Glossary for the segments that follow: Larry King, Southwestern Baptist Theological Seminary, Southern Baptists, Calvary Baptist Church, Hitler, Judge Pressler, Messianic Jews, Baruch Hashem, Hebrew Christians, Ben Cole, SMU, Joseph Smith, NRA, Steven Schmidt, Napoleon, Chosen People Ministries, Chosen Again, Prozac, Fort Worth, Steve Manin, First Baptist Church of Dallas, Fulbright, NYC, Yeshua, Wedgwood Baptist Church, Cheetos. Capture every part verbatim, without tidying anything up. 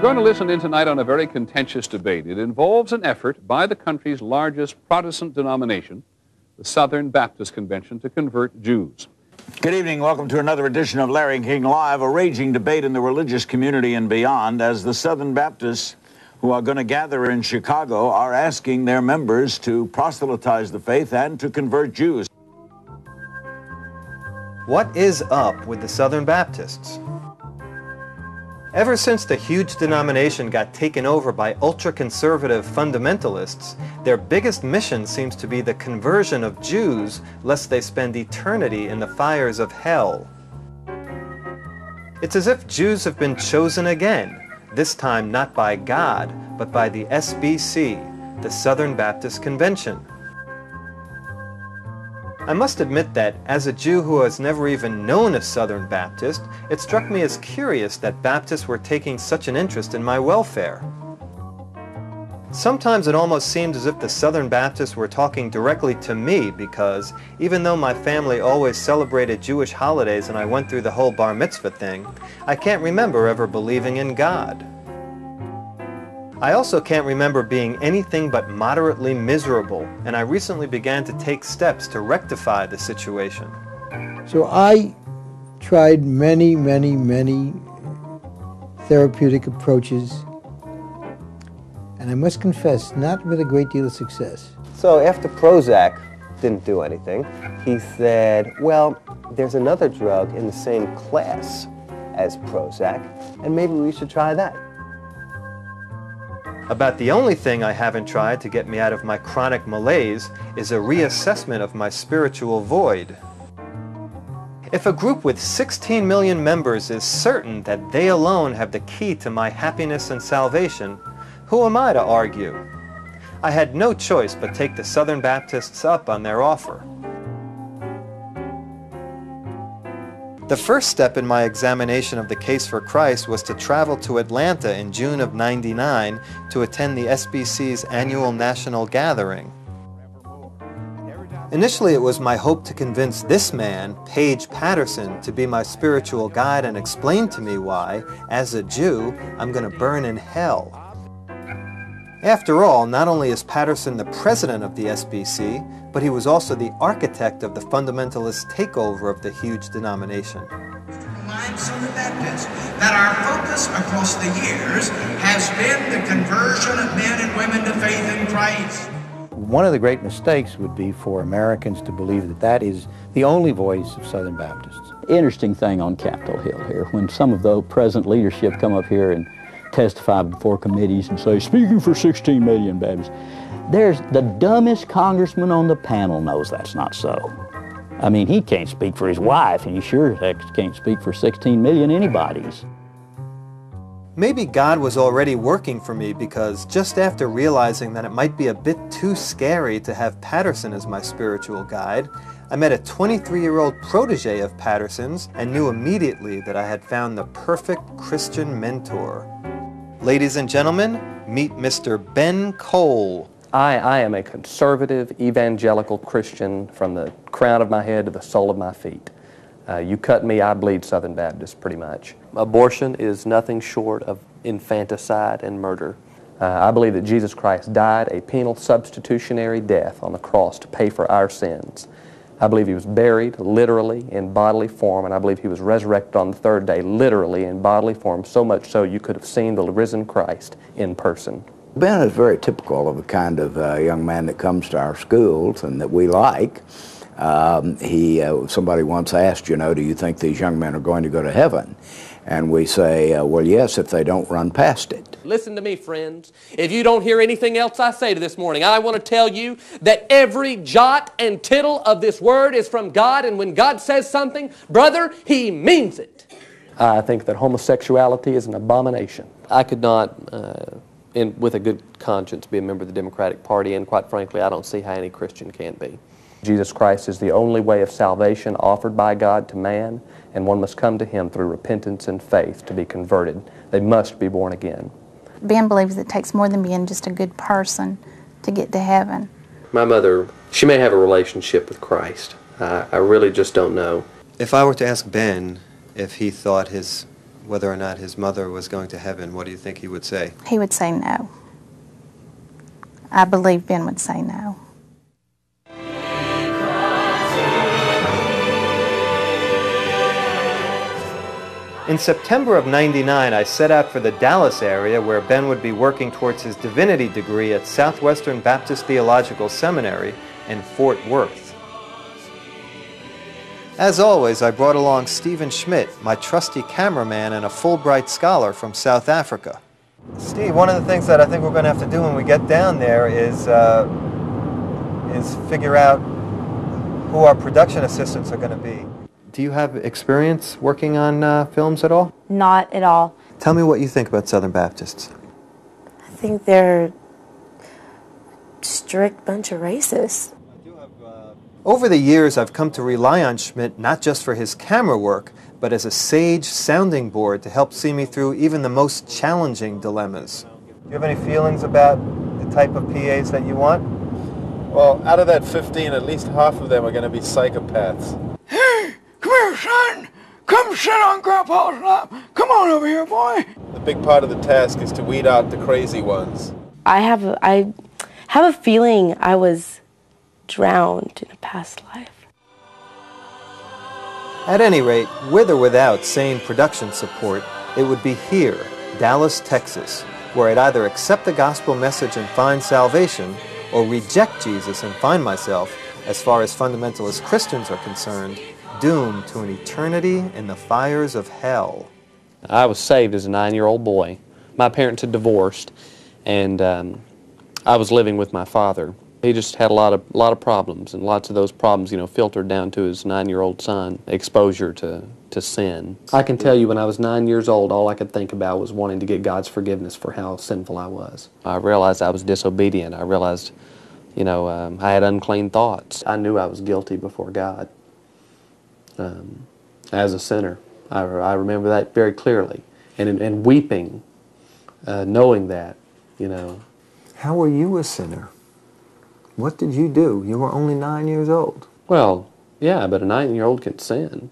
going to listen in tonight on a very contentious debate. It involves an effort by the country's largest Protestant denomination, the Southern Baptist Convention, to convert Jews. Good evening. Welcome to another edition of Larry King Live, a raging debate in the religious community and beyond, as the Southern Baptists who are going to gather in Chicago are asking their members to proselytize the faith and to convert Jews. What is up with the Southern Baptists? Ever since the huge denomination got taken over by ultra-conservative fundamentalists, their biggest mission seems to be the conversion of Jews, lest they spend eternity in the fires of hell. It's as if Jews have been chosen again, this time not by God, but by the S B C, the Southern Baptist Convention. I must admit that, as a Jew who has never even known a Southern Baptist, it struck me as curious that Baptists were taking such an interest in my welfare. Sometimes it almost seemed as if the Southern Baptists were talking directly to me because, even though my family always celebrated Jewish holidays and I went through the whole bar mitzvah thing, I can't remember ever believing in God. I also can't remember being anything but moderately miserable, and I recently began to take steps to rectify the situation. So I tried many, many, many therapeutic approaches, and I must confess, not with a great deal of success. So after Prozac didn't do anything, he said, well, there's another drug in the same class as Prozac, and maybe we should try that. About the only thing I haven't tried to get me out of my chronic malaise is a reassessment of my spiritual void. If a group with sixteen million members is certain that they alone have the key to my happiness and salvation, who am I to argue? I had no choice but take the Southern Baptists up on their offer. The first step in my examination of the case for Christ was to travel to Atlanta in June of ninety-nine to attend the S B C's annual national gathering. Initially, it was my hope to convince this man, Paige Patterson, to be my spiritual guide and explain to me why, as a Jew, I'm going to burn in hell. After all, not only is Patterson the president of the S B C, but he was also the architect of the fundamentalist takeover of the huge denomination. I'm Southern Baptist, that our focus across the years has been the conversion of men and women to faith in Christ. One of the great mistakes would be for Americans to believe that that is the only voice of Southern Baptists. Interesting thing on Capitol Hill here, when some of the present leadership come up here and testify before committees and say, speaking for sixteen million Baptists. There's the dumbest congressman on the panel knows that's not so. I mean, he can't speak for his wife, and he sure as heck can't speak for sixteen million anybody's. Maybe God was already working for me because just after realizing that it might be a bit too scary to have Patterson as my spiritual guide, I met a twenty-three-year-old protege of Patterson's and knew immediately that I had found the perfect Christian mentor. Ladies and gentlemen, meet Mister Ben Cole. I, I am a conservative evangelical Christian from the crown of my head to the sole of my feet. Uh, you cut me, I bleed Southern Baptist, pretty much. Abortion is nothing short of infanticide and murder. Uh, I believe that Jesus Christ died a penal substitutionary death on the cross to pay for our sins. I believe he was buried literally in bodily form, and I believe he was resurrected on the third day literally in bodily form, so much so you could have seen the risen Christ in person. Ben is very typical of the kind of uh, young man that comes to our schools and that we like. Um, he, uh, somebody once asked, you know, do you think these young men are going to go to heaven? And we say, uh, well, yes, if they don't run past it. Listen to me, friends. If you don't hear anything else I say to this morning, I want to tell you that every jot and tittle of this word is from God, and when God says something, brother, he means it. I think that homosexuality is an abomination. I could not, uh, in, with a good conscience, be a member of the Democratic Party, and quite frankly, I don't see how any Christian can be. Jesus Christ is the only way of salvation offered by God to man, and one must come to him through repentance and faith to be converted. They must be born again. Ben believes it takes more than being just a good person to get to heaven. My mother, she may have a relationship with Christ. I, I really just don't know. If I were to ask Ben if he thought his whether or not his mother was going to heaven, what do you think he would say? He would say no. I believe Ben would say no. In September of ninety-nine, I set out for the Dallas area where Ben would be working towards his divinity degree at Southwestern Baptist Theological Seminary in Fort Worth. As always, I brought along Steven Schmidt, my trusty cameraman and a Fulbright scholar from South Africa. Steve, one of the things that I think we're going to have to do when we get down there is, uh, is figure out who our production assistants are going to be. Do you have experience working on uh, films at all? Not at all. Tell me what you think about Southern Baptists. I think they're a strict bunch of racists. Over the years, I've come to rely on Schmidt not just for his camera work, but as a sage sounding board to help see me through even the most challenging dilemmas. Do you have any feelings about the type of P As that you want? Well, out of that fifteen, at least half of them are going to be psychopaths. Come here, son! Come sit on Grandpa's lap! Come on over here, boy! The big part of the task is to weed out the crazy ones. I have a, I have a feeling I was drowned in a past life. At any rate, with or without sane production support, it would be here, Dallas, Texas, where I'd either accept the gospel message and find salvation, or reject Jesus and find myself, as far as fundamentalist Christians are concerned, doomed to an eternity in the fires of hell. I was saved as a nine-year-old boy. My parents had divorced, and um, I was living with my father. He just had a lot of lot of problems, and lots of those problems, you know, filtered down to his nine-year-old son. Exposure to to sin. I can tell you, when I was nine years old, all I could think about was wanting to get God's forgiveness for how sinful I was. I realized I was disobedient. I realized, you know, um, I had unclean thoughts. I knew I was guilty before God. Um, as a sinner. I, I remember that very clearly, and, and weeping, uh, knowing that, you know. How were you a sinner? What did you do? You were only nine years old. Well, yeah, but a nine-year-old can sin.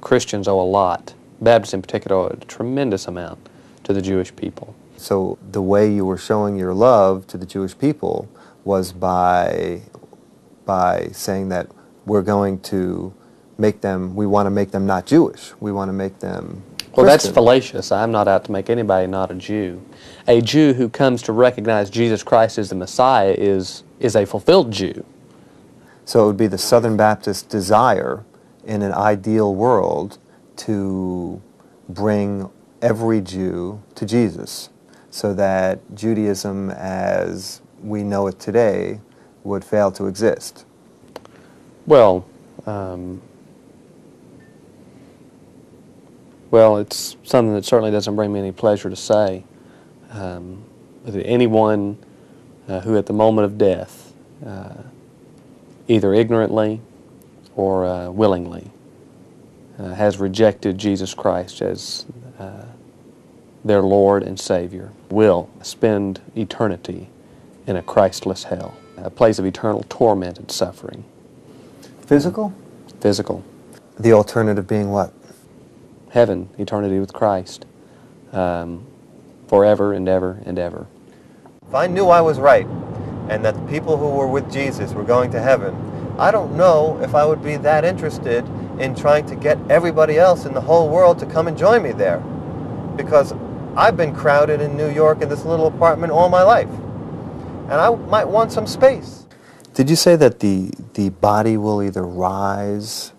Christians owe a lot, Baptists in particular, owe a tremendous amount to the Jewish people. So the way you were showing your love to the Jewish people was by, by saying that we're going to make them, we want to make them not Jewish. We want to make them Christian. Well, that's fallacious. I'm not out to make anybody not a Jew. A Jew who comes to recognize Jesus Christ as the Messiah is, is a fulfilled Jew. So it would be the Southern Baptist desire in an ideal world to bring every Jew to Jesus, so that Judaism as we know it today would fail to exist. Well, um... Well, it's something that certainly doesn't bring me any pleasure to say. Um, anyone uh, who at the moment of death, uh, either ignorantly or uh, willingly, uh, has rejected Jesus Christ as uh, their Lord and Savior, will spend eternity in a Christless hell, a place of eternal torment and suffering. Physical? Physical. The alternative being what? Heaven, eternity with Christ, um, forever and ever and ever. If I knew I was right, and that the people who were with Jesus were going to heaven, I don't know if I would be that interested in trying to get everybody else in the whole world to come and join me there, because I've been crowded in New York in this little apartment all my life, and I might want some space. Did you say that the, the body will either rise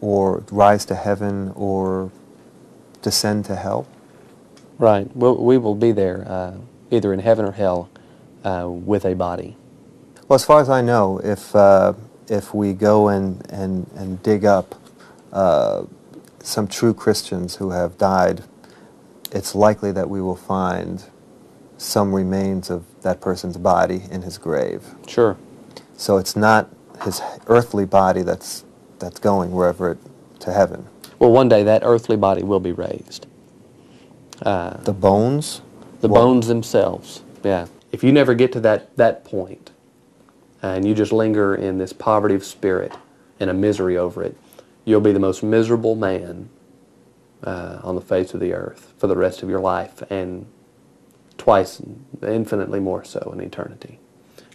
or rise to heaven, or descend to hell? Right. We'll, we will be there, uh, either in heaven or hell, uh, with a body. Well, as far as I know, if uh, if we go and and and dig up uh, some true Christians who have died, it's likely that we will find some remains of that person's body in his grave. Sure. So it's not his earthly body that's that's going wherever it, to heaven. Well, one day that earthly body will be raised. Uh, the bones? The what? Bones themselves, yeah. If you never get to that, that point, uh, and you just linger in this poverty of spirit and a misery over it, you'll be the most miserable man uh, on the face of the earth for the rest of your life, and twice, infinitely more so in eternity.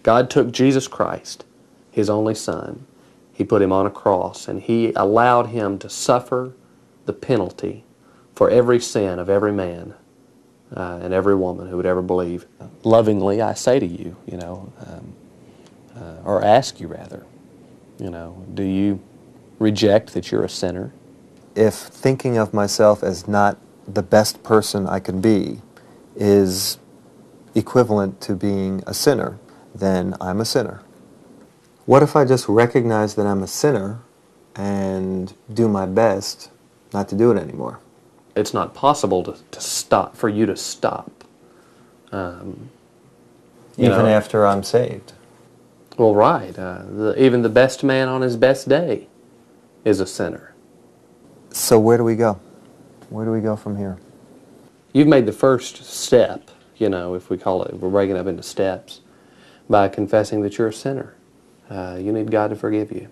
God took Jesus Christ, His only Son, He put Him on a cross, and He allowed Him to suffer the penalty for every sin of every man uh, and every woman who would ever believe. Lovingly, I say to you, you know, um, uh, or ask you rather, you know, do you reject that you're a sinner? If thinking of myself as not the best person I could be is equivalent to being a sinner, then I'm a sinner. What if I just recognize that I'm a sinner and do my best not to do it anymore? It's not possible to, to stop, for you to stop. Um, you even know, after I'm saved? Well, right. Uh, the, even the best man on his best day is a sinner. So where do we go? Where do we go from here? You've made the first step, you know, if we call it, if we're breaking up into steps, by confessing that you're a sinner. Uh, you need God to forgive you.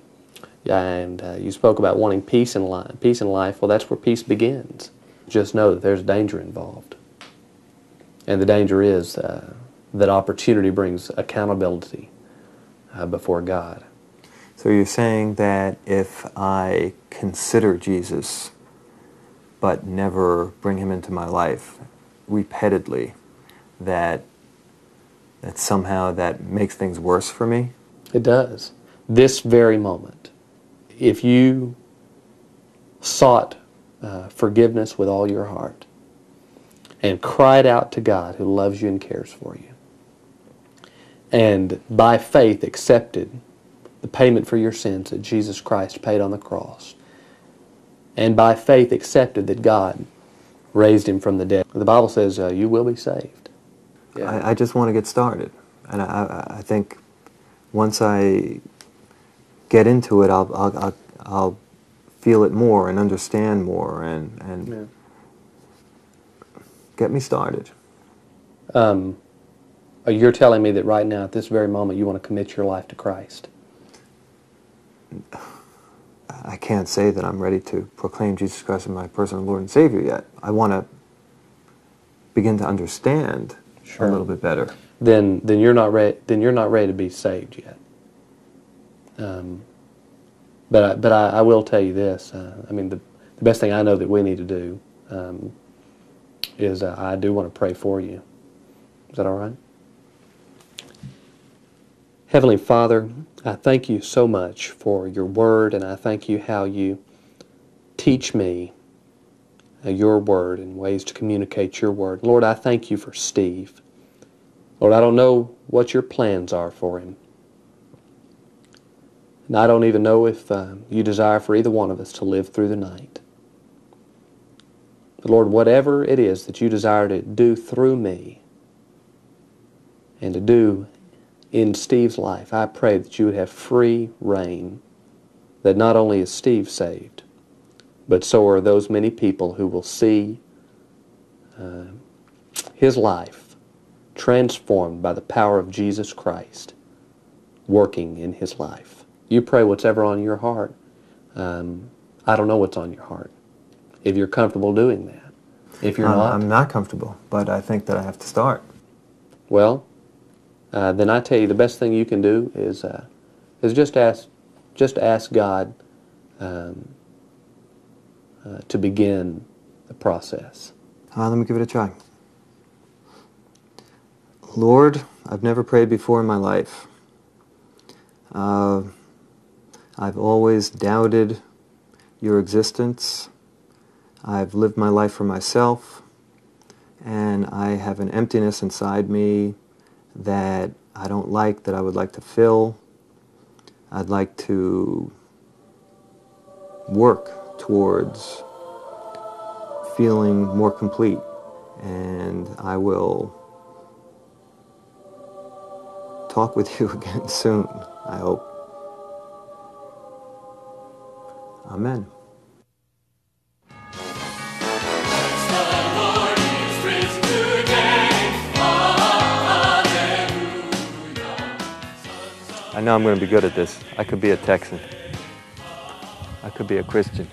And uh, you spoke about wanting peace in, li peace in life. Well, that's where peace begins. Just know that there's danger involved. And the danger is uh, that opportunity brings accountability uh, before God. So you're saying that if I consider Jesus but never bring Him into my life repeatedly, that that somehow that makes things worse for me? It does. This very moment, if you sought uh, forgiveness with all your heart and cried out to God who loves you and cares for you, and by faith accepted the payment for your sins that Jesus Christ paid on the cross, and by faith accepted that God raised Him from the dead, the Bible says uh, you will be saved. Yeah. I, I just want to get started. And I, I think once I get into it, I'll, I'll, I'll, I'll feel it more and understand more and, and yeah. Get me started. Um, you're telling me that right now, at this very moment, you want to commit your life to Christ? I can't say that I'm ready to proclaim Jesus Christ as my personal Lord and Savior yet. I want to begin to understand sure. a little bit better. Then, then you're not ready. Then you're not ready to be saved yet. Um, but I, but I, I will tell you this. Uh, I mean, the, the best thing I know that we need to do um, is uh, I do want to pray for you. Is that all right? Heavenly Father, I thank you so much for your word, and I thank you how you teach me uh, your word and ways to communicate your word. Lord, I thank you for Steve. Lord, I don't know what your plans are for him. And I don't even know if uh, you desire for either one of us to live through the night. But Lord, whatever it is that you desire to do through me and to do in Steve's life, I pray that you would have free reign, that not only is Steve saved, but so are those many people who will see uh, his life transformed by the power of Jesus Christ working in his life. You pray whatever on your heart. Um, I don't know what's on your heart, if you're comfortable doing that. If you're I'm, not... I'm not comfortable, but I think that I have to start. Well, Uh, then I tell you the best thing you can do is uh, is just ask just ask God um, uh, to begin the process. Uh, let me give it a try. Lord, I've never prayed before in my life. Uh, I've always doubted your existence. I've lived my life for myself, and I have an emptiness inside me that I don't like, that I would like to fill. I'd like to work towards feeling more complete, and I will talk with you again soon, I hope. Amen. I know I'm going to be good at this. I could be a Texan. I could be a Christian.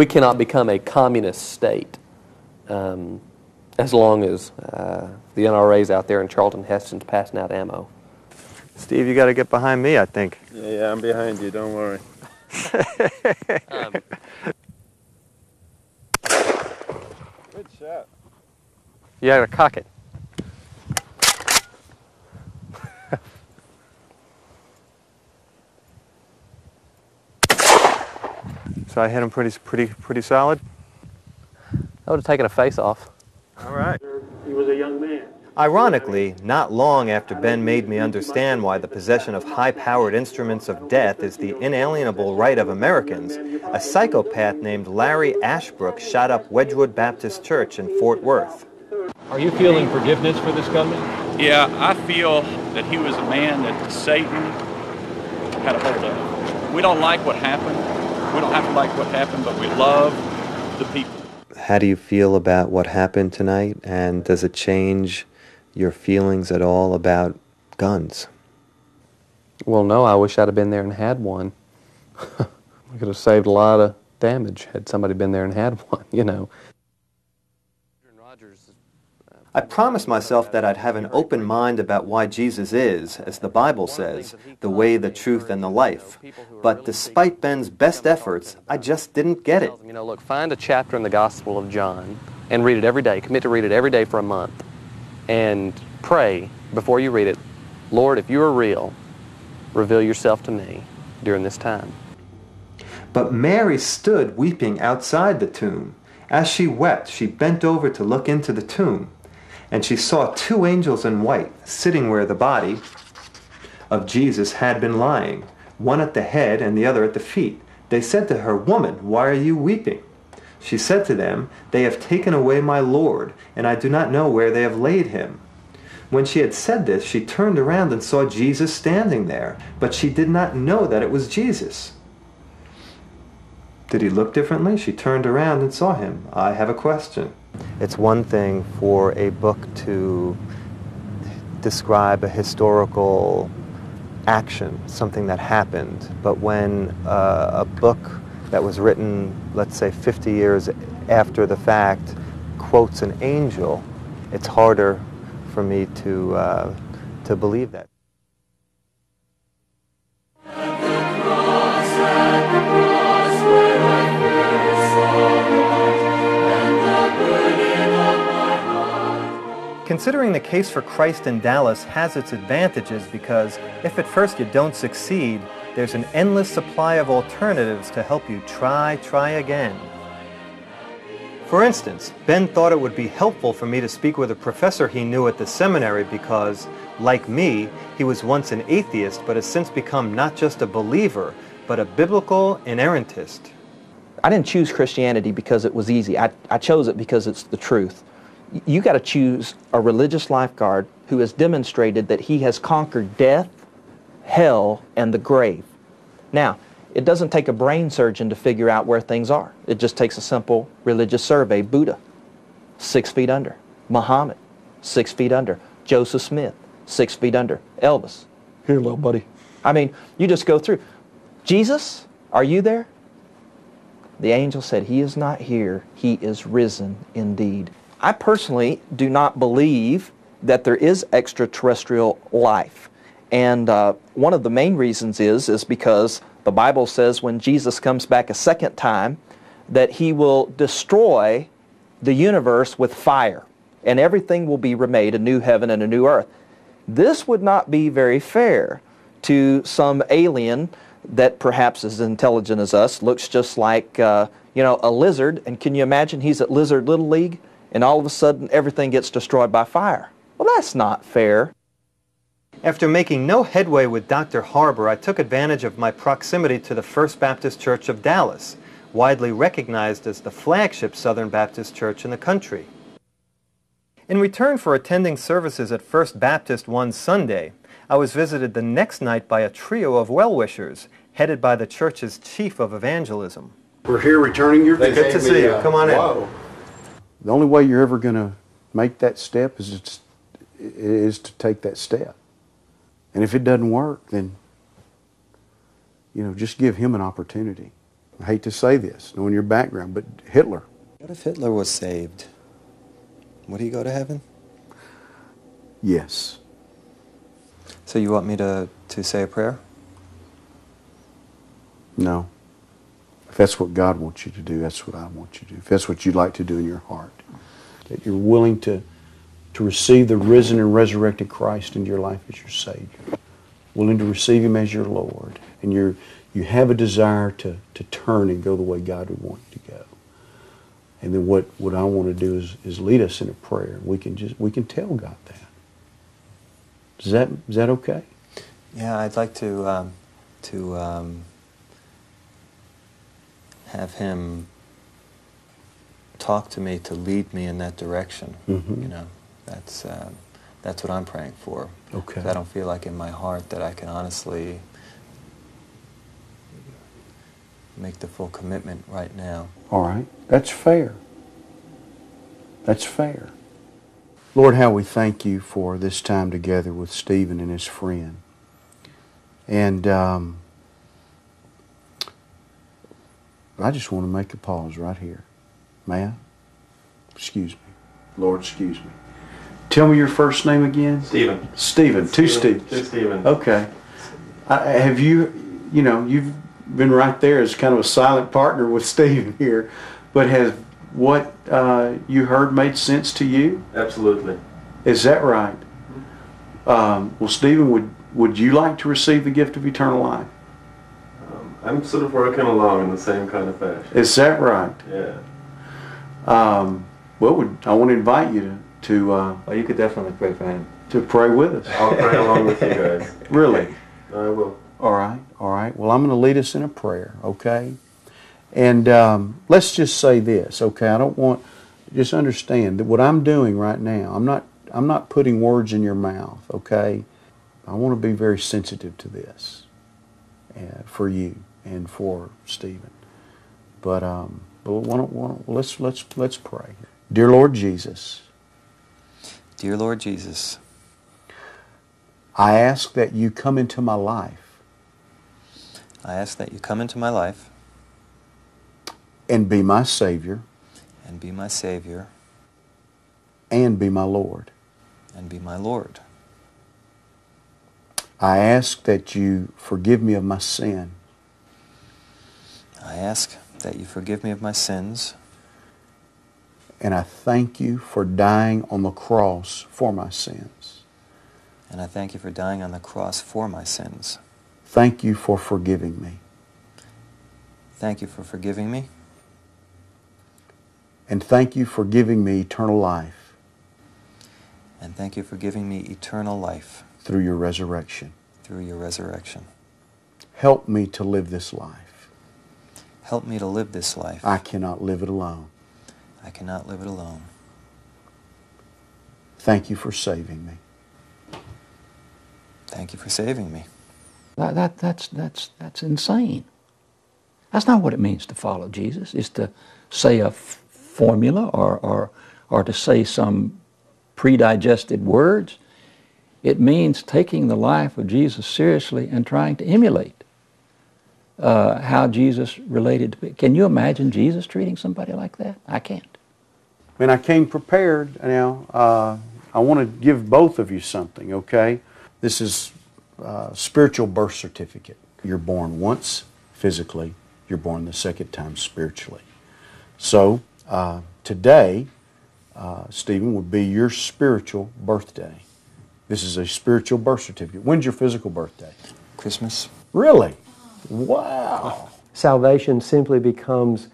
we cannot become a communist state um, as long as uh, the N R A is out there and Charlton Heston's passing out ammo. Steve, you got to get behind me, I think. Yeah, yeah, I'm behind you. Don't worry. um. Good shot. You got to cock it. So I hit him pretty, pretty, pretty solid. I would have taken a face off. All right. He was a young man. Ironically, not long after Ben made me understand why the possession of high-powered instruments of death is the inalienable right of Americans, a psychopath named Larry Ashbrook shot up Wedgwood Baptist Church in Fort Worth. Are you feeling forgiveness for this gunman? Yeah, I feel that he was a man that Satan had a hold of. We don't like what happened. We don't have to like what happened, but we love the people. How do you feel about what happened tonight, and does it change your feelings at all about guns? Well, no, I wish I'd have been there and had one. We could have saved a lot of damage had somebody been there and had one, you know. I promised myself that I'd have an open mind about why Jesus is, as the Bible says, the way, the truth, and the life. But despite Ben's best efforts, I just didn't get it. You know, look, find a chapter in the Gospel of John and read it every day. Commit to read it every day for a month. And pray before you read it, Lord, if you are real, reveal yourself to me during this time. But Mary stood weeping outside the tomb. As she wept, she bent over to look into the tomb. And she saw two angels in white sitting where the body of Jesus had been lying, one at the head and the other at the feet. They said to her, "Woman, why are you weeping?" She said to them, "They have taken away my Lord, and I do not know where they have laid him." When she had said this, she turned around and saw Jesus standing there, but she did not know that it was Jesus. Did he look differently? She turned around and saw him. I have a question. It's one thing for a book to describe a historical action, something that happened, but when uh, a book that was written, let's say, fifty years after the fact, quotes an angel, it's harder for me to, uh, to believe that. Considering the case for Christ in Dallas has its advantages because if at first you don't succeed, there's an endless supply of alternatives to help you try, try again. For instance, Ben thought it would be helpful for me to speak with a professor he knew at the seminary because, like me, he was once an atheist but has since become not just a believer, but a biblical inerrantist. I didn't choose Christianity because it was easy. I, I chose it because it's the truth. You got to choose a religious lifeguard who has demonstrated that he has conquered death, hell, and the grave. Now, it doesn't take a brain surgeon to figure out where things are. It just takes a simple religious survey. Buddha, six feet under. Muhammad, six feet under. Joseph Smith, six feet under. Elvis. Here, little buddy. I mean, you just go through. Jesus, are you there? The angel said, "He is not here. He is risen indeed." I personally do not believe that there is extraterrestrial life. And uh, one of the main reasons is, is because the Bible says when Jesus comes back a second time that he will destroy the universe with fire and everything will be remade, a new heaven and a new earth. This would not be very fair to some alien that perhaps is as intelligent as us, looks just like uh, you know, a lizard, and can you imagine he's at Lizard Little League? And all of a sudden, everything gets destroyed by fire. Well, that's not fair. After making no headway with Doctor Harbour, I took advantage of my proximity to the First Baptist Church of Dallas, widely recognized as the flagship Southern Baptist church in the country. In return for attending services at First Baptist one Sunday, I was visited the next night by a trio of well-wishers, headed by the church's chief of evangelism. We're here returning your visit. Good to see you. Come on in. Whoa. The only way you're ever going to make that step is, it's, is to take that step. And if it doesn't work, then, you know, just give him an opportunity. I hate to say this, knowing your background, but Hitler. What if Hitler was saved? Would he go to heaven? Yes. So you want me to, to say a prayer? No. If that's what God wants you to do, that's what I want you to do. If that's what you'd like to do in your heart, that you're willing to, to receive the risen and resurrected Christ into your life as your Savior, willing to receive Him as your Lord, and you're, you have a desire to, to turn and go the way God would want you to go. And then what, what I want to do is, is lead us in a prayer. We can just we can tell God that. Is that is that okay? Yeah, I'd like to um, to um, have Him talk to me to lead me in that direction. Mm-hmm. You know, that's uh, that's what I'm praying for. Okay. I don't feel like in my heart that I can honestly make the full commitment right now. All right. That's fair. That's fair. Lord, how we thank you for this time together with Stephen and his friend. And um, I just want to make a pause right here. May I? Excuse me. Lord, excuse me. Tell me your first name again. Stephen. Stephen. Two Stephen. Two Stephen. Okay. I, have you, you know, you've been right there as kind of a silent partner with Stephen here, but has what uh, you heard made sense to you? Absolutely. Is that right? Um, well, Stephen, would would you like to receive the gift of eternal life? Um, I'm sort of working along in the same kind of fashion. Is that right? Yeah. Um, well, would, I want to invite you to. to uh, well, you could definitely pray for him. To pray with us. I'll pray along with you guys. Really? No, I will. All right, all right. Well, I'm going to lead us in a prayer, okay? And um, let's just say this, okay? I don't want, just understand that what I'm doing right now, I'm not, I'm not putting words in your mouth, okay? I want to be very sensitive to this uh, for you and for Stephen. But, um, but why don't, why don't, let's, let's, let's pray. Dear Lord Jesus. Dear Lord Jesus. I ask that you come into my life. I ask that you come into my life and be my Savior and be my Savior and be my Lord and be my Lord. I ask that you forgive me of my sin. I ask that you forgive me of my sins. And I thank you for dying on the cross for my sins. And I thank you for dying on the cross for my sins. Thank you for forgiving me. Thank you for forgiving me. And thank you for giving me eternal life. And thank you for giving me eternal life. Through your resurrection. Through your resurrection. Help me to live this life. Help me to live this life. I cannot live it alone. I cannot live it alone. Thank you for saving me. Thank you for saving me. That, that, that's, that's, that's insane. That's not what it means to follow Jesus, is to say a f formula or, or, or to say some pre-digested words. It means taking the life of Jesus seriously and trying to emulate uh, how Jesus related to it. Can you imagine Jesus treating somebody like that? I can't. Man, I came prepared now. Uh, I want to give both of you something, okay? This is... Uh, spiritual birth certificate. You're born once physically, you're born the second time spiritually. So uh, today, uh, Stephen, would be your spiritual birthday. This is a spiritual birth certificate. When's your physical birthday? Christmas. Really? Wow. Salvation simply becomes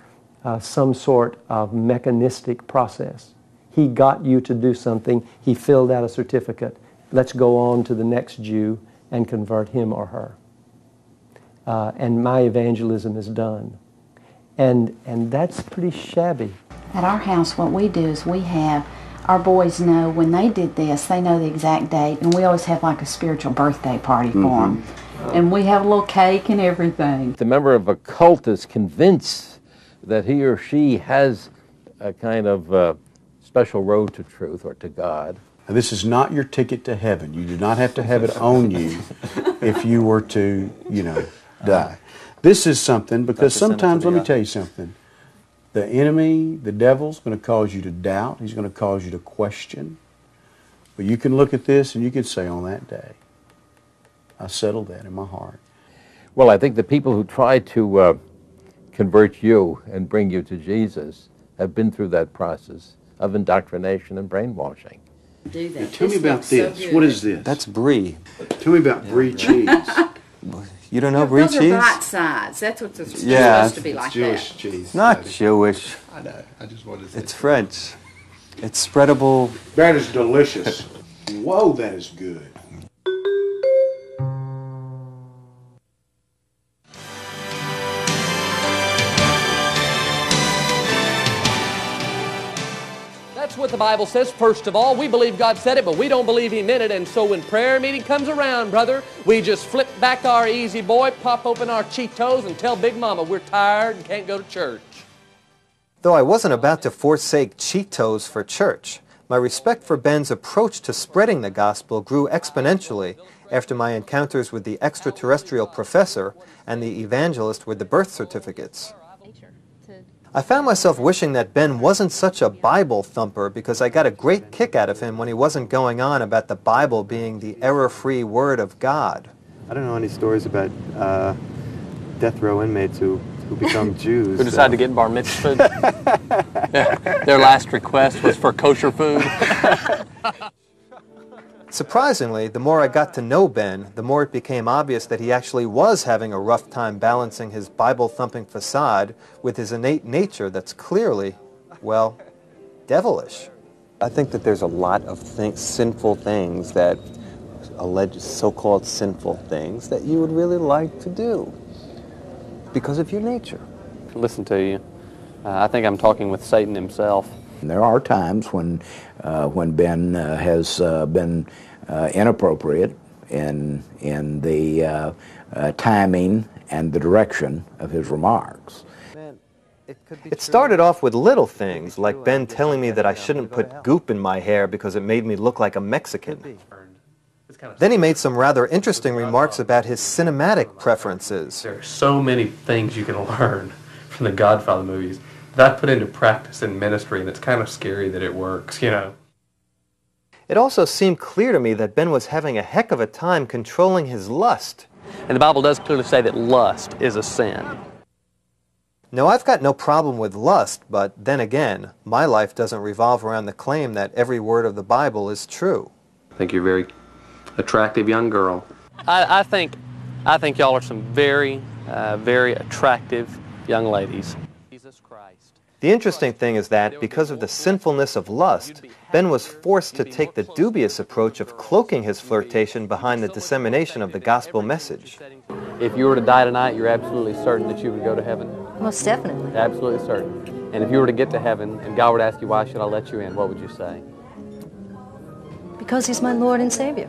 uh, some sort of mechanistic process. He got you to do something. He filled out a certificate. Let's go on to the next Jew and convert him or her. Uh, and my evangelism is done. And, and that's pretty shabby. At our house, what we do is we have, our boys know when they did this, they know the exact date, and we always have like a spiritual birthday party mm-hmm. for them. And we have a little cake and everything. The member of a cult is convinced that he or she has a kind of uh, special road to truth or to God. This is not your ticket to heaven. You do not have to have it on you if you were to, you know, die. This is something, because sometimes, let me tell you something, the enemy, the devil's going to cause you to doubt. He's going to cause you to question. But you can look at this and you can say, on that day, I settled that in my heart. Well, I think the people who try to uh, convert you and bring you to Jesus have been through that process of indoctrination and brainwashing. Do that. Now, tell this me about this. So what is this? That's brie. Tell me about yeah, brie right. cheese. You don't know no, brie those cheese? Those are bite size. That's what this yeah, supposed to be like. Jewish that. cheese. Not that Jewish. I know. I just wanted to say. It's that. French. It's spreadable. That is delicious. Whoa, that is good. That's what the Bible says. First of all, we believe God said it, but we don't believe He meant it. And so when prayer meeting comes around, brother, we just flip back our Easy Boy, pop open our Cheetos, and tell Big Mama we're tired and can't go to church. Though I wasn't about to forsake Cheetos for church, my respect for Ben's approach to spreading the gospel grew exponentially after my encounters with the extraterrestrial professor and the evangelist with the birth certificates. I found myself wishing that Ben wasn't such a Bible thumper, because I got a great kick out of him when he wasn't going on about the Bible being the error-free Word of God. I don't know any stories about uh, death row inmates who, who become Jews. Who decide so. to get bar mitzvah. their, their last request was for kosher food. Surprisingly, the more I got to know Ben, the more it became obvious that he actually was having a rough time balancing his Bible-thumping facade with his innate nature that's clearly, well, devilish. I think that there's a lot of things, sinful things that, alleged so-called sinful things, that you would really like to do because of your nature. Listen to you. Uh, I think I'm talking with Satan himself. There are times when, uh, when Ben uh, has uh, been uh, inappropriate in, in the uh, uh, timing and the direction of his remarks. It started off with little things, like Ben telling me that I shouldn't put goop in my hair because it made me look like a Mexican. Then he made some rather interesting remarks about his cinematic preferences. There are so many things you can learn from the Godfather movies that put into practice in ministry, and it's kind of scary that it works, you know. It also seemed clear to me that Ben was having a heck of a time controlling his lust. And the Bible does clearly say that lust is a sin. Now, I've got no problem with lust, but then again, my life doesn't revolve around the claim that every word of the Bible is true. I think you're a very attractive young girl. I, I think, I think y'all are some very, uh, very attractive young ladies. The interesting thing is that, because of the sinfulness of lust, Ben was forced to take the dubious approach of cloaking his flirtation behind the dissemination of the gospel message. If you were to die tonight, you're absolutely certain that you would go to heaven. Most definitely. Absolutely certain. And if you were to get to heaven, and God would ask you, why should I let you in, what would you say? Because He's my Lord and Savior.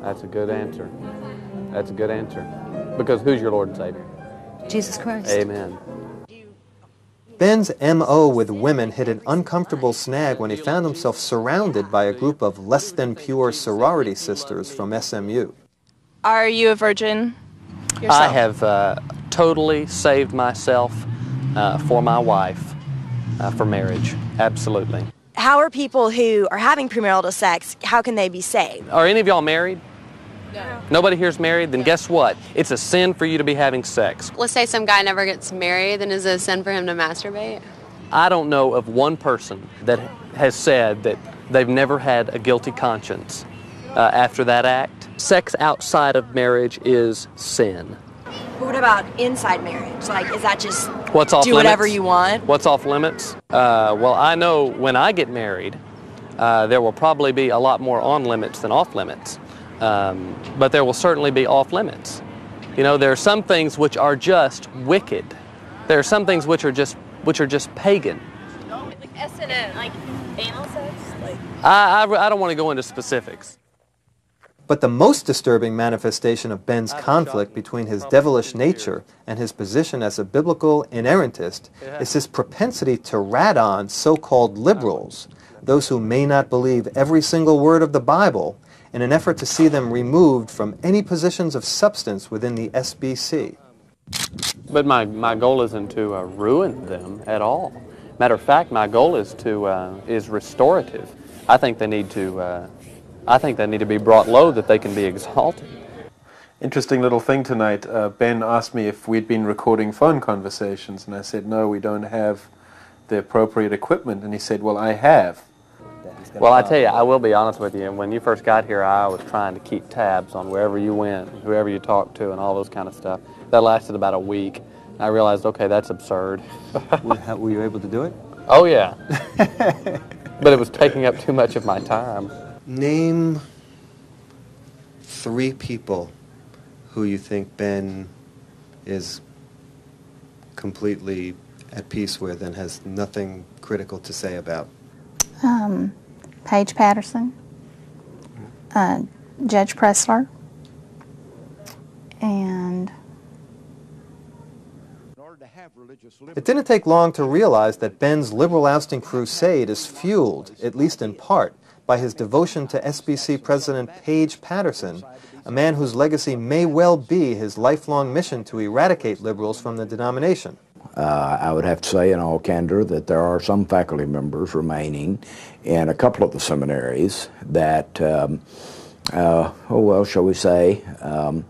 That's a good answer. That's a good answer. Because who's your Lord and Savior? Jesus Christ. Amen. Ben's M O with women hit an uncomfortable snag when he found himself surrounded by a group of less-than-pure sorority sisters from S M U. Are you a virgin yourself? I have uh, totally saved myself uh, for my wife, uh, for marriage, absolutely. How are people who are having premarital sex, how can they be saved? Are any of y'all married? No. Nobody here's married? Then guess what? It's a sin for you to be having sex. Let's say some guy never gets married, then is it a sin for him to masturbate? I don't know of one person that has said that they've never had a guilty conscience uh, after that act. Sex outside of marriage is sin. What about inside marriage? Like, is that just What's off do limits? Whatever you want? What's off limits? Uh, well, I know when I get married, uh, there will probably be a lot more on limits than off limits. Um, but there will certainly be off limits. You know, there are some things which are just wicked. There are some things which are just which are just pagan. Like S N M, like anal sex. Like I, I I don't want to go into specifics. But the most disturbing manifestation of Ben's conflict between his devilish nature and his position as a biblical inerrantist is his propensity to rat on so-called liberals, those who may not believe every single word of the Bible, in an effort to see them removed from any positions of substance within the S B C. But my, my goal isn't to uh, ruin them at all. Matter of fact, my goal is to uh, is restorative. I think they need to uh, I think they need to be brought low that they can be exalted. Interesting little thing tonight. Uh, Ben asked me if we'd been recording phone conversations, and I said no, we don't have the appropriate equipment. And he said, well, I have. Well, I tell you, I will be honest with you. When you first got here, I was trying to keep tabs on wherever you went, whoever you talked to, and all those kind of stuff. That lasted about a week. I realized, okay, that's absurd. Were you able to do it? Oh, yeah. But it was taking up too much of my time. Name three people who you think Ben is completely at peace with and has nothing critical to say about. Um, Paige Patterson, uh, Judge Pressler, and... It didn't take long to realize that Ben's liberal-ousting crusade is fueled, at least in part, by his devotion to S B C President Paige Patterson, a man whose legacy may well be his lifelong mission to eradicate liberals from the denomination. Uh, I would have to say in all candor that there are some faculty members remaining in a couple of the seminaries that, um, uh, oh well, shall we say, um,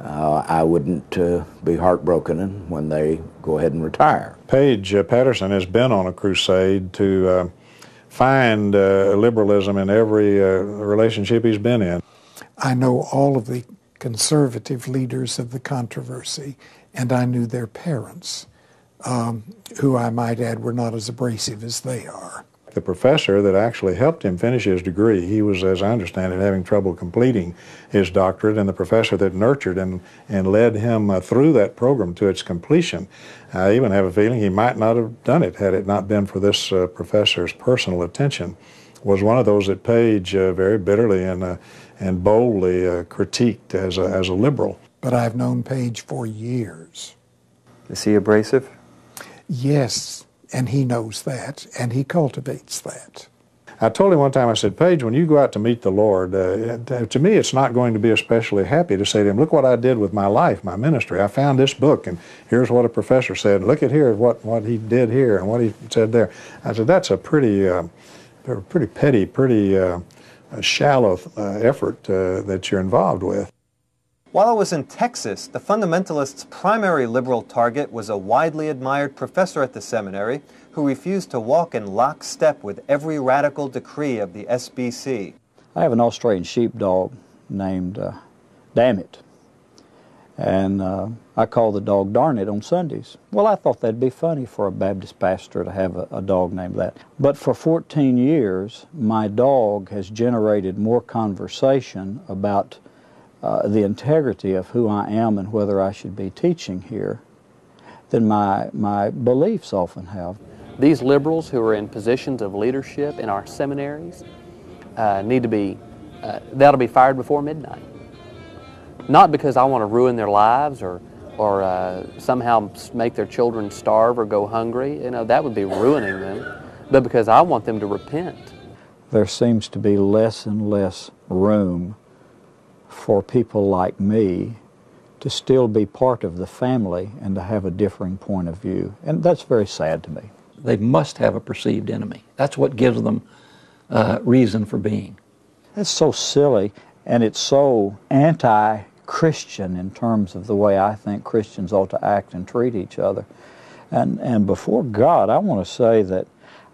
Uh, I wouldn't uh, be heartbroken when they go ahead and retire. Paige uh, Patterson has been on a crusade to uh, find uh, liberalism in every uh, relationship he's been in. I know all of the conservative leaders of the controversy, and I knew their parents, um, who I might add were not as abrasive as they are. The professor that actually helped him finish his degree, he was, as I understand it, having trouble completing his doctorate, and the professor that nurtured and, and led him uh, through that program to its completion, I even have a feeling he might not have done it had it not been for this uh, professor's personal attention, was one of those that Paige uh, very bitterly and, uh, and boldly uh, critiqued as a, as a liberal. But I've known Paige for years. Is he abrasive? Yes. And he knows that, and he cultivates that. I told him one time, I said, Paige, when you go out to meet the Lord, uh, to me it's not going to be especially happy to say to him, look what I did with my life, my ministry. I found this book, and here's what a professor said. Look at here, what, what he did here and what he said there. I said, that's a pretty, uh, pretty petty, pretty uh, shallow uh, effort uh, that you're involved with. While it was in Texas, the fundamentalists' primary liberal target was a widely admired professor at the seminary who refused to walk in lockstep with every radical decree of the S B C. I have an Australian sheepdog named uh, Damn It, and uh, I call the dog Darn It on Sundays. Well, I thought that'd be funny for a Baptist pastor to have a, a dog named that. But for fourteen years, my dog has generated more conversation about Uh, the integrity of who I am and whether I should be teaching here than my, my beliefs often have. These liberals who are in positions of leadership in our seminaries uh, need to be, uh, they ought to be fired before midnight. Not because I want to ruin their lives or, or uh, somehow make their children starve or go hungry, you know, that would be ruining them, but because I want them to repent. There seems to be less and less room for people like me to still be part of the family and to have a differing point of view. And that's very sad to me. They must have a perceived enemy. That's what gives them uh, reason for being. That's so silly, and it's so anti-Christian in terms of the way I think Christians ought to act and treat each other. And, and before God, I want to say that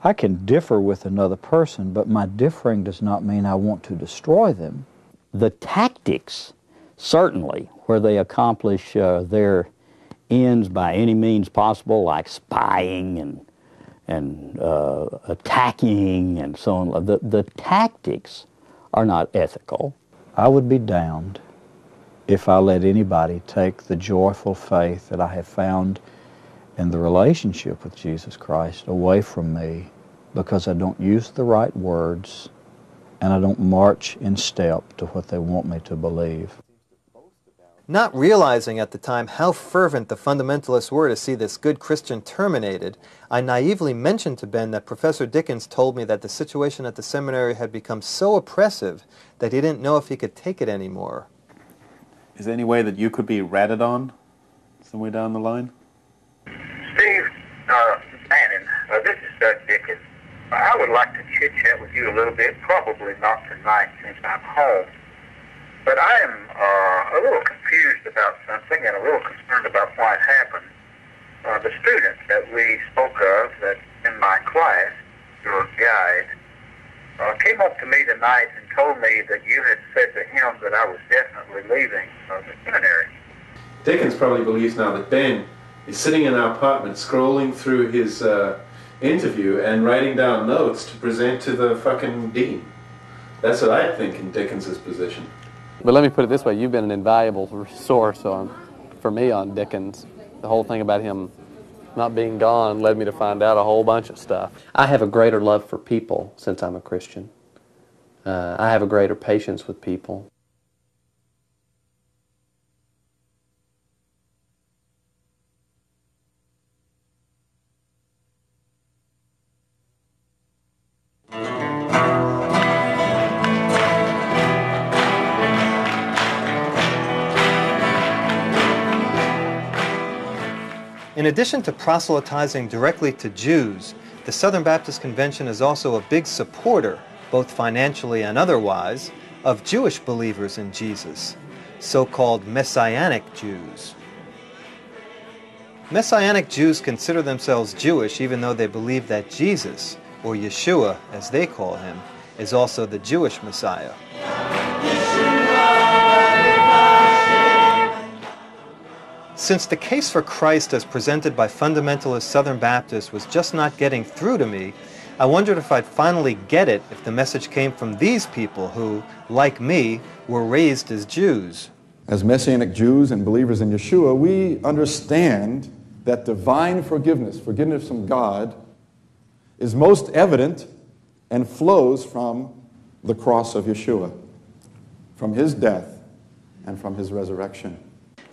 I can differ with another person, but my differing does not mean I want to destroy them. The tactics, certainly, where they accomplish uh, their ends by any means possible, like spying and, and uh, attacking and so on, the, the tactics are not ethical. I would be damned if I let anybody take the joyful faith that I have found in the relationship with Jesus Christ away from me because I don't use the right words and I don't march in step to what they want me to believe. Not realizing at the time how fervent the fundamentalists were to see this good Christian terminated, I naively mentioned to Ben that Professor Dickens told me that the situation at the seminary had become so oppressive that he didn't know if he could take it anymore. Is there any way that you could be ratted on? somewhere down the line? Steve uh, Manin, uh, this is Doug Dickens. I would like to chit-chat with you a little bit, probably not tonight since I'm home, but I am uh, a little confused about something and a little concerned about why it happened. Uh, the students that we spoke of that in my class, your guide, uh, came up to me tonight and told me that you had said to him that I was definitely leaving uh, the seminary. Dickens probably believes now that Ben is sitting in our apartment scrolling through his uh, interview and writing down notes to present to the fucking dean. That's what I think in Dickens's position. But let me put it this way, you've been an invaluable resource on, for me on Dickens. The whole thing about him not being gone led me to find out a whole bunch of stuff. I have a greater love for people since I'm a Christian. Uh, I have a greater patience with people. In addition to proselytizing directly to Jews, the Southern Baptist Convention is also a big supporter, both financially and otherwise, of Jewish believers in Jesus, so-called Messianic Jews. Messianic Jews consider themselves Jewish even though they believe that Jesus, or Yeshua as they call him, is also the Jewish Messiah. Since the case for Christ as presented by fundamentalist Southern Baptists was just not getting through to me, I wondered if I'd finally get it if the message came from these people who, like me, were raised as Jews. As Messianic Jews and believers in Yeshua, we understand that divine forgiveness, forgiveness from God, is most evident and flows from the cross of Yeshua, from his death and from his resurrection.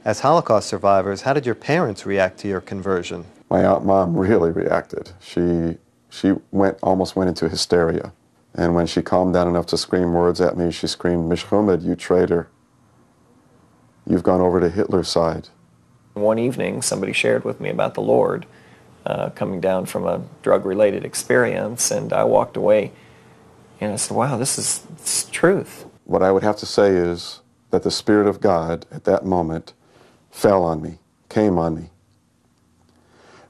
As Holocaust survivors, how did your parents react to your conversion? My aunt mom really reacted. She, she went, almost went into hysteria. And when she calmed down enough to scream words at me, she screamed, "Mishchomed, you traitor. You've gone over to Hitler's side." One evening, somebody shared with me about the Lord uh, coming down from a drug-related experience, and I walked away and I said, wow, this is, this is truth. What I would have to say is that the Spirit of God at that moment fell on me, came on me,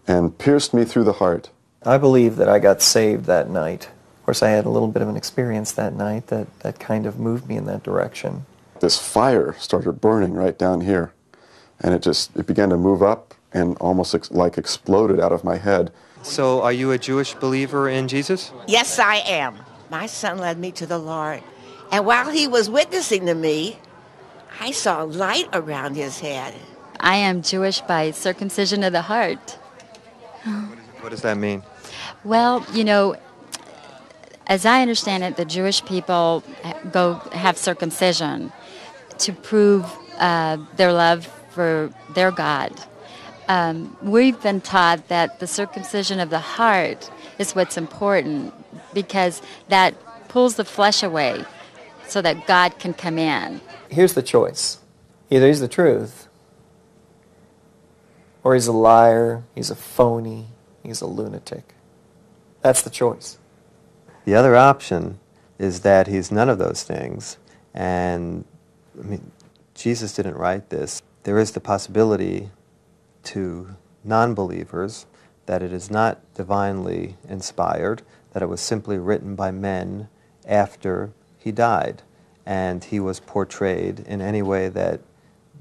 and pierced me through the heart. I believe that I got saved that night. Of course, I had a little bit of an experience that night that, that kind of moved me in that direction. This fire started burning right down here, and it just it began to move up and almost ex like exploded out of my head. So are you a Jewish believer in Jesus? Yes, I am. My son led me to the Lord, and while he was witnessing to me, I saw light around his head. I am Jewish by circumcision of the heart. What, is, what does that mean? Well, you know, as I understand it, the Jewish people go have circumcision to prove uh, their love for their God. Um, we've been taught that the circumcision of the heart is what's important because that pulls the flesh away so that God can come in. Here's the choice. Either he's the truth, or he's a liar, he's a phony, he's a lunatic. That's the choice. The other option is that he's none of those things. And, I mean, Jesus didn't write this. There is the possibility to non-believers that it is not divinely inspired, that it was simply written by men after he died, and he was portrayed in any way that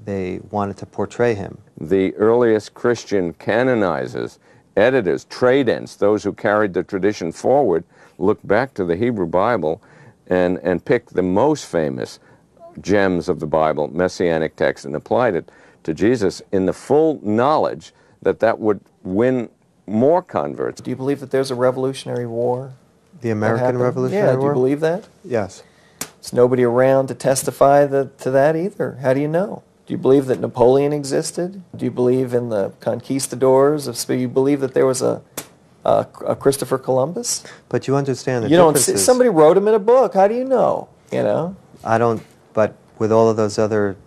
they wanted to portray him. The earliest Christian canonizers, editors, tradents, those who carried the tradition forward, looked back to the Hebrew Bible and, and picked the most famous gems of the Bible, Messianic text, and applied it to Jesus in the full knowledge that that would win more converts. Do you believe that there's a revolutionary war? The American Revolutionary War? Yeah, do you believe that? Yes. There's nobody around to testify the, to that either. How do you know? Do you believe that Napoleon existed? Do you believe in the conquistadors? Do you believe that there was a, a, a Christopher Columbus? But you understand the you differences. Don't see, somebody wrote him in a book. How do you know? You know. I don't. But with all of those other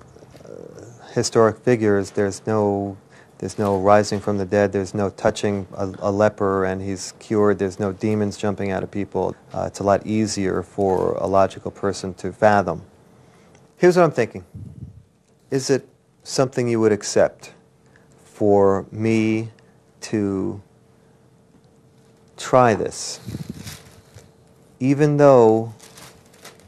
uh, historic figures, there's no. There's no rising from the dead. There's no touching a, a leper and he's cured. There's no demons jumping out of people. Uh, it's a lot easier for a logical person to fathom. Here's what I'm thinking. Is it something you would accept for me to try this, even though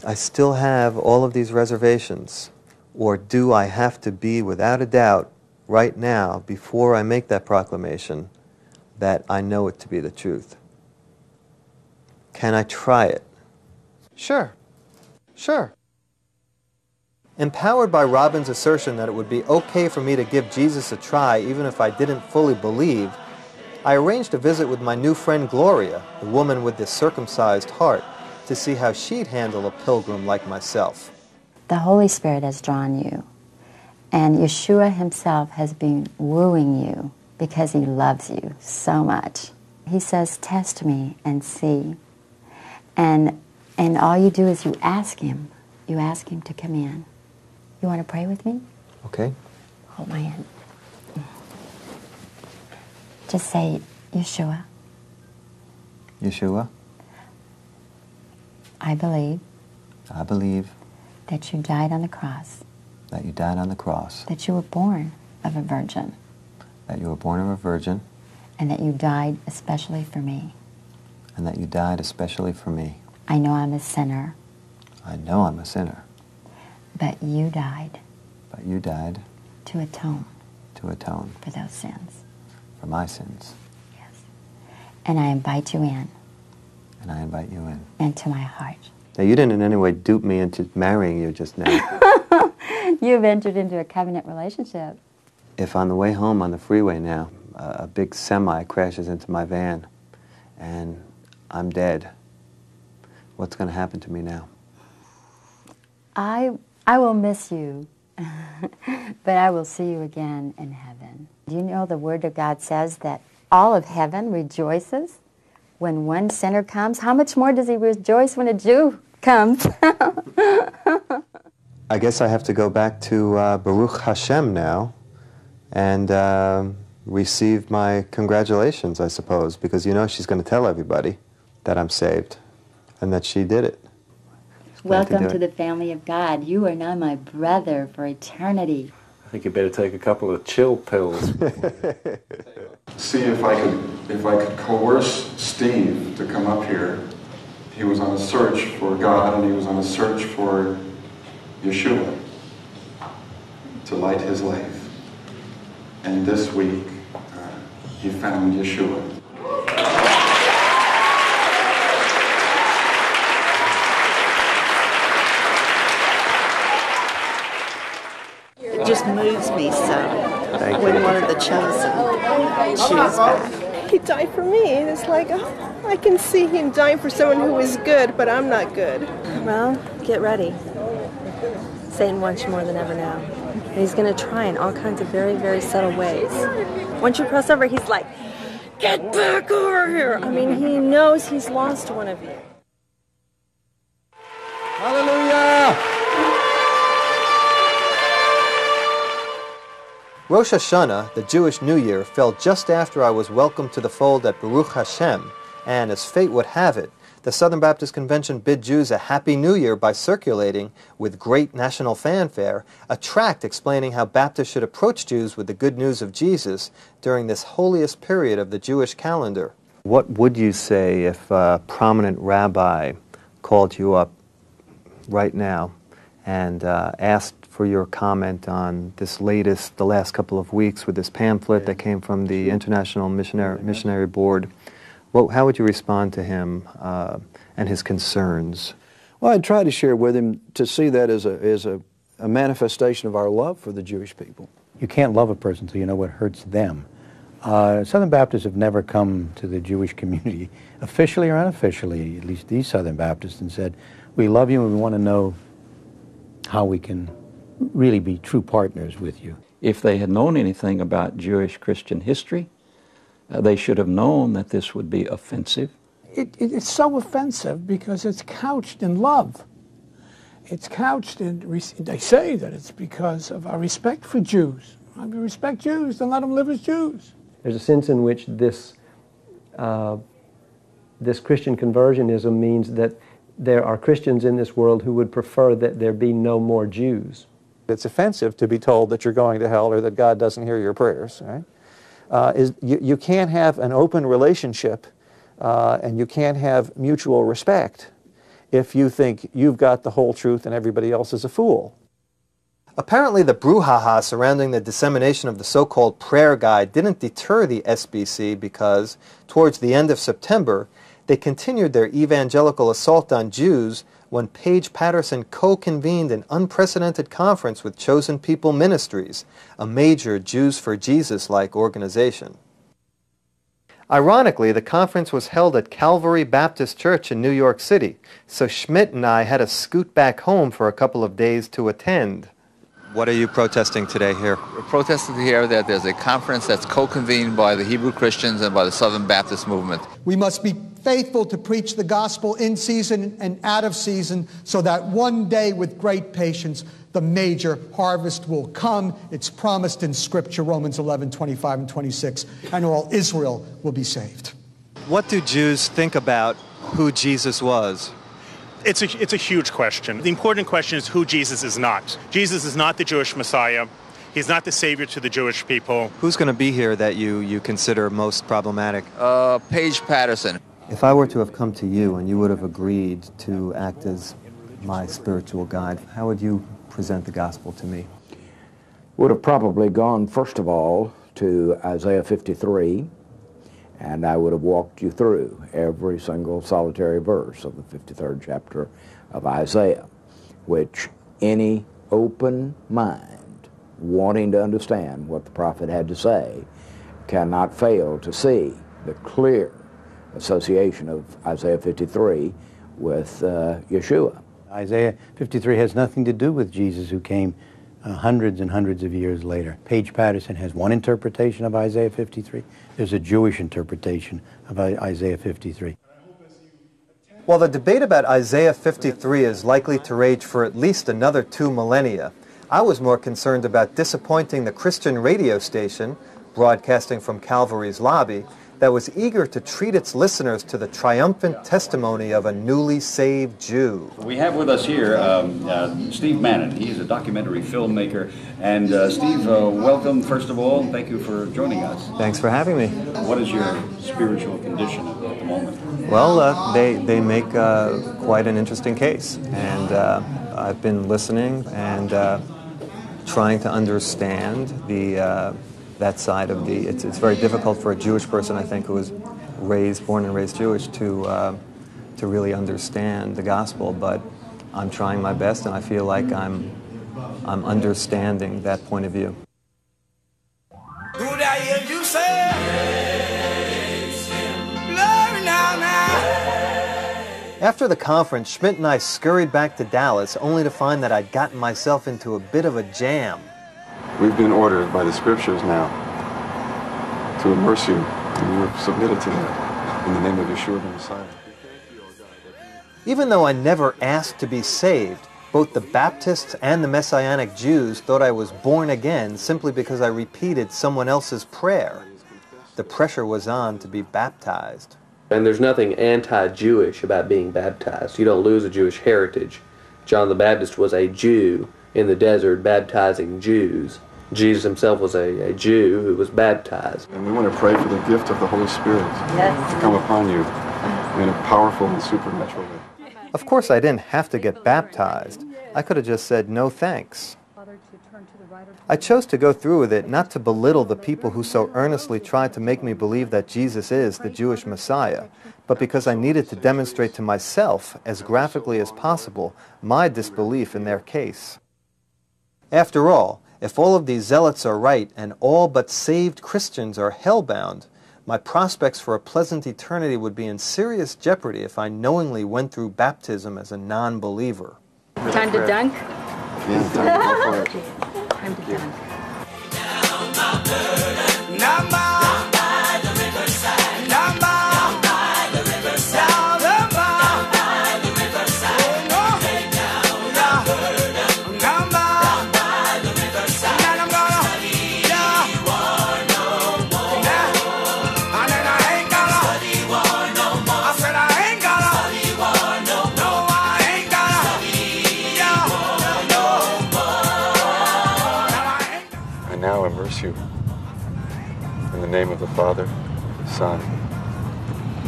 I still have all of these reservations? Or do I have to be without a doubt right now, before I make that proclamation, that I know it to be the truth? Can I try it? Sure. Sure. Empowered by Robin's assertion that it would be okay for me to give Jesus a try even if I didn't fully believe, I arranged a visit with my new friend Gloria, the woman with the circumcised heart, to see how she'd handle a pilgrim like myself. The Holy Spirit has drawn you. And Yeshua himself has been wooing you because he loves you so much. He says, test me and see. And, and all you do is you ask him. You ask him to come in. You want to pray with me? Okay. Hold my hand. Just say, Yeshua. Yeshua. I believe. I believe. That you died on the cross. That you died on the cross. That you were born of a virgin. That you were born of a virgin. And that you died especially for me. And that you died especially for me. I know I'm a sinner. I know I'm a sinner. But you died. But you died. To atone. To atone. For those sins. For my sins. Yes. And I invite you in. And I invite you in. Into my heart. Now you didn't in any way dupe me into marrying you just now. You've entered into a covenant relationship. If on the way home on the freeway now, uh, a big semi crashes into my van and I'm dead, what's going to happen to me now? I, I will miss you, but I will see you again in heaven. Do you know the Word of God says that all of heaven rejoices when one sinner comes? How much more does he rejoice when a Jew comes? I guess I have to go back to uh, Baruch Hashem now and uh, receive my congratulations, I suppose, because you know she's going to tell everybody that I'm saved and that she did it. Welcome to, to the family of God. You are now my brother for eternity. I think you better take a couple of chill pills. See if I could, if I could coerce Steve to come up here. He was on a search for God and he was on a search for Yeshua to light his life, and this week uh, he found Yeshua. It just moves me so Thank when you. One of the chosen chooses back. He died for me, and it's like, oh, I can see him dying for someone who is good, but I'm not good. Well, get ready. Satan wants you more than ever now. And he's going to try in all kinds of very, very subtle ways. Once you cross over, he's like, get back over here. I mean, he knows he's lost one of you. Hallelujah! Rosh Hashanah, the Jewish New Year, fell just after I was welcomed to the fold at Baruch Hashem, and as fate would have it, the Southern Baptist Convention bid Jews a Happy New Year by circulating, with great national fanfare, a tract explaining how Baptists should approach Jews with the good news of Jesus during this holiest period of the Jewish calendar. What would you say if a prominent rabbi called you up right now and uh, asked for your comment on this latest, the last couple of weeks with this pamphlet that came from the International Missionary, Missionary Board? Well, how would you respond to him uh, and his concerns? Well, I'd try to share with him to see that as, a, as a, a manifestation of our love for the Jewish people. You can't love a person until you know what hurts them. Uh, Southern Baptists have never come to the Jewish community, officially or unofficially, at least these Southern Baptists, and said, we love you and we want to know how we can really be true partners with you. If they had known anything about Jewish Christian history, Uh, they should have known that this would be offensive. It, it, it's so offensive because it's couched in love. It's couched in, they say that it's because of our respect for Jews, I respect Jews and let them live as Jews. There's a sense in which this, uh, this Christian conversionism means that there are Christians in this world who would prefer that there be no more Jews. It's offensive to be told that you're going to hell or that God doesn't hear your prayers, right? Uh, is, you, you can't have an open relationship uh, and you can't have mutual respect if you think you've got the whole truth and everybody else is a fool. Apparently the brouhaha surrounding the dissemination of the so-called prayer guide didn't deter the S B C because, towards the end of September, they continued their evangelical assault on Jews when Paige Patterson co-convened an unprecedented conference with Chosen People Ministries, a major Jews for Jesus-like organization. Ironically, the conference was held at Calvary Baptist Church in New York City, so Schmidt and I had to scoot back home for a couple of days to attend. What are you protesting today here? We're protesting here that there's a conference that's co-convened by the Hebrew Christians and by the Southern Baptist movement. We must be faithful to preach the gospel in season and out of season so that one day with great patience the major harvest will come. It's promised in Scripture, Romans eleven, twenty-five and twenty-six, and all Israel will be saved. What do Jews think about who Jesus was? It's a, it's a huge question. The important question is who Jesus is not. Jesus is not the Jewish Messiah. He's not the savior to the Jewish people. Who's going to be here that you, you consider most problematic? Uh, Paige Patterson. If I were to have come to you and you would have agreed to act as my spiritual guide, how would you present the gospel to me? Would have probably gone, first of all, to Isaiah fifty-three, and I would have walked you through every single solitary verse of the fifty-third chapter of Isaiah, which any open mind wanting to understand what the prophet had to say cannot fail to see the clear association of Isaiah fifty-three with uh, Yeshua. Isaiah fifty-three has nothing to do with Jesus who came uh, hundreds and hundreds of years later. Paige Patterson has one interpretation of Isaiah fifty-three. There's a Jewish interpretation of Isaiah fifty-three. While the debate about Isaiah fifty-three is likely to rage for at least another two millennia, I was more concerned about disappointing the Christian radio station, broadcasting from Calvary's lobby, that was eager to treat its listeners to the triumphant testimony of a newly saved Jew. We have with us here um, uh, Steven Manin. He's a documentary filmmaker. And uh, Steve, uh, welcome, first of all. Thank you for joining us. Thanks for having me. What is your spiritual condition at the moment? Well, uh, they, they make uh, quite an interesting case. And uh, I've been listening and uh, trying to understand the... Uh, that side of the, it's, it's very difficult for a Jewish person, I think, who was raised, born and raised Jewish, to, uh, to really understand the gospel, but I'm trying my best and I feel like I'm, I'm understanding that point of view. Do that if you say, love now, now. After the conference, Schmidt and I scurried back to Dallas, only to find that I'd gotten myself into a bit of a jam. We've been ordered by the Scriptures now to immerse you, and you are submitted to that in the name of Yeshua the Messiah. Even though I never asked to be saved, both the Baptists and the Messianic Jews thought I was born again simply because I repeated someone else's prayer. The pressure was on to be baptized. And there's nothing anti-Jewish about being baptized. You don't lose a Jewish heritage. John the Baptist was a Jew in the desert baptizing Jews. Jesus himself was a, a Jew who was baptized. And we want to pray for the gift of the Holy Spirit yes. to come upon you in a powerful and supernatural way. Of course, I didn't have to get baptized. I could have just said, no thanks. I chose to go through with it, not to belittle the people who so earnestly tried to make me believe that Jesus is the Jewish Messiah, but because I needed to demonstrate to myself, as graphically as possible, my disbelief in their case. After all, if all of these zealots are right and all but saved Christians are hellbound, my prospects for a pleasant eternity would be in serious jeopardy if I knowingly went through baptism as a non-believer. Time to dunk? Yeah, time to go for it. Time to dunk. you. In the name of the Father, Son,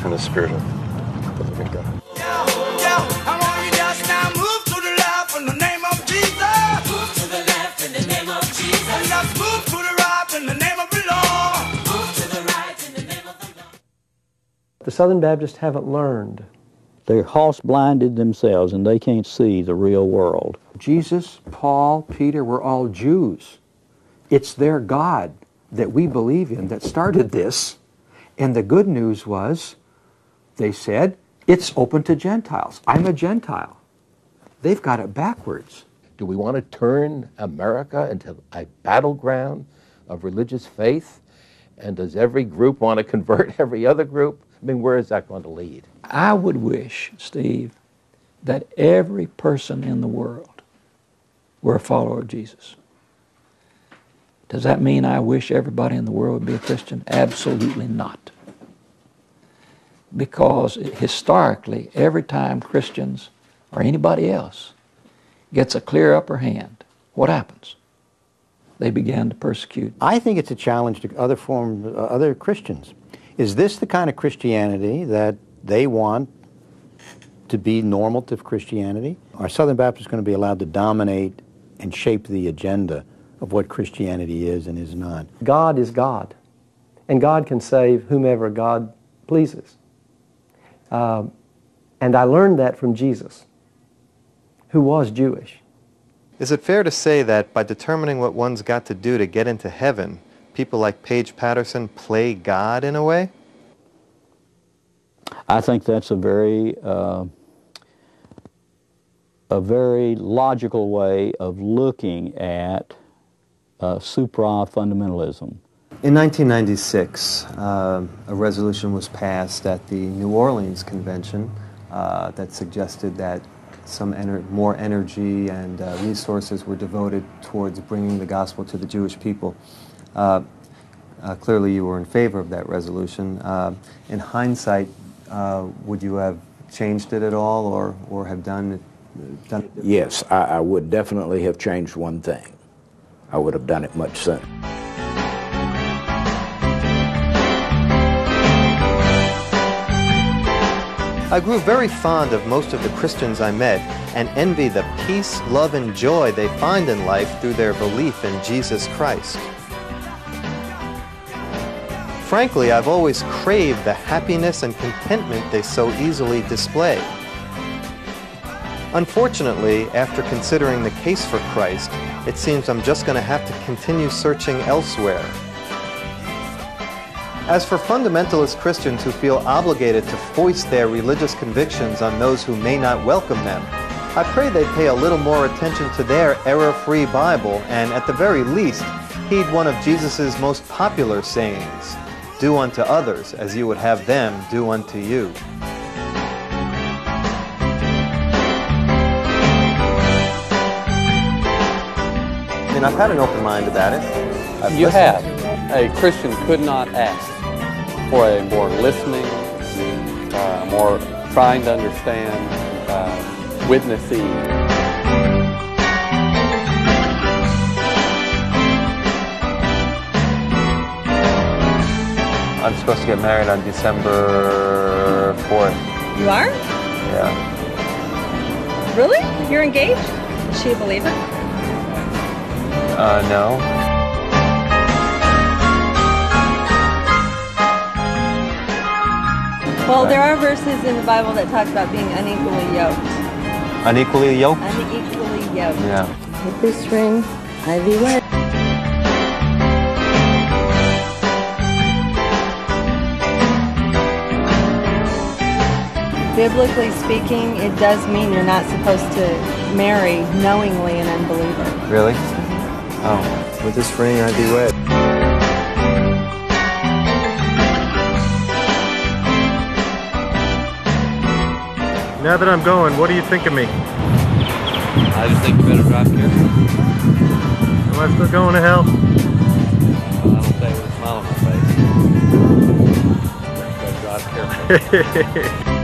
and the Spirit of the living God. The Southern Baptists haven't learned. They're horse blinded themselves and they can't see the real world. Jesus, Paul, Peter were all Jews. It's their God that we believe in that started this. And the good news was, they said, it's open to Gentiles. I'm a Gentile. They've got it backwards. Do we want to turn America into a battleground of religious faith? And does every group want to convert every other group? I mean, where is that going to lead? I would wish, Steve, that every person in the world were a follower of Jesus. Does that mean I wish everybody in the world would be a Christian? Absolutely not. Because historically, every time Christians or anybody else gets a clear upper hand, what happens? They began to persecute. I think it's a challenge to other form, uh, other Christians. Is this the kind of Christianity that they want to be normative Christianity? Are Southern Baptists going to be allowed to dominate and shape the agenda of what Christianity is and is not? God is God, and God can save whomever God pleases. Um, and I learned that from Jesus, who was Jewish. Is it fair to say that by determining what one's got to do to get into heaven, people like Paige Patterson play God in a way? I think that's a very, uh, a very logical way of looking at uh, supra-fundamentalism. In nineteen ninety-six, uh, a resolution was passed at the New Orleans Convention uh, that suggested that some ener- more energy and uh, resources were devoted towards bringing the gospel to the Jewish people. Uh, uh, clearly you were in favor of that resolution. Uh, in hindsight, uh, would you have changed it at all or, or have done, done it? Yes, I, I would definitely have changed one thing. I would have done it much sooner. I grew very fond of most of the Christians I met and envy the peace, love, and joy they find in life through their belief in Jesus Christ. Frankly, I've always craved the happiness and contentment they so easily display. Unfortunately, after considering the case for Christ, it seems I'm just going to have to continue searching elsewhere. As for fundamentalist Christians who feel obligated to foist their religious convictions on those who may not welcome them, I pray they pay a little more attention to their error-free Bible and, at the very least, heed one of Jesus' most popular sayings. Do unto others as you would have them do unto you. I mean, I've had an open mind about it. I've you have. A Christian could not ask for a more listening, uh, more trying to understand, uh, witnessing. I'm supposed to get married on December fourth. You are? Yeah. Really? You're engaged? Does she believe it? Uh, no. Well, there are verses in the Bible that talk about being unequally yoked. Unequally yoked? Unequally yoked. Yeah. With this ring, I be wed. Biblically speaking, it does mean you're not supposed to marry knowingly an unbeliever. Really? Oh, with this ring I'd be wed. Now that I'm going, what do you think of me? I just think you better drop here. Am I still going to hell? Well, I don't think with a smile on my face. You better drop here.